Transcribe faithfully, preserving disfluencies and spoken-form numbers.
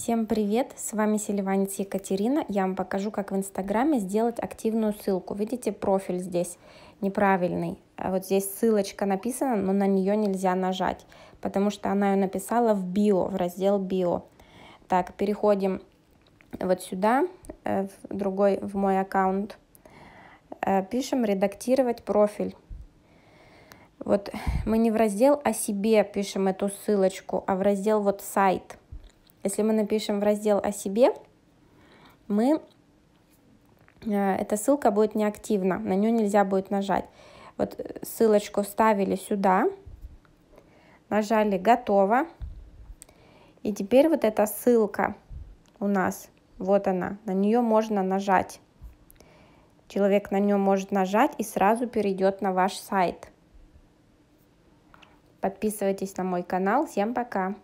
Всем привет! С вами Селиванец Екатерина. Я вам покажу, как в Инстаграме сделать активную ссылку. Видите, профиль здесь неправильный. Вот здесь ссылочка написана, но на нее нельзя нажать, потому что она ее написала в био, в раздел био. Так, переходим вот сюда, в другой, в мой аккаунт. Пишем «Редактировать профиль». Вот мы не в раздел «О себе» пишем эту ссылочку, а в раздел вот «Сайт». Если мы напишем в раздел «О себе», мы, эта ссылка будет неактивна, на нее нельзя будет нажать. Вот ссылочку вставили сюда, нажали «Готово». И теперь вот эта ссылка у нас, вот она, на нее можно нажать. Человек на нее может нажать и сразу перейдет на ваш сайт. Подписывайтесь на мой канал. Всем пока!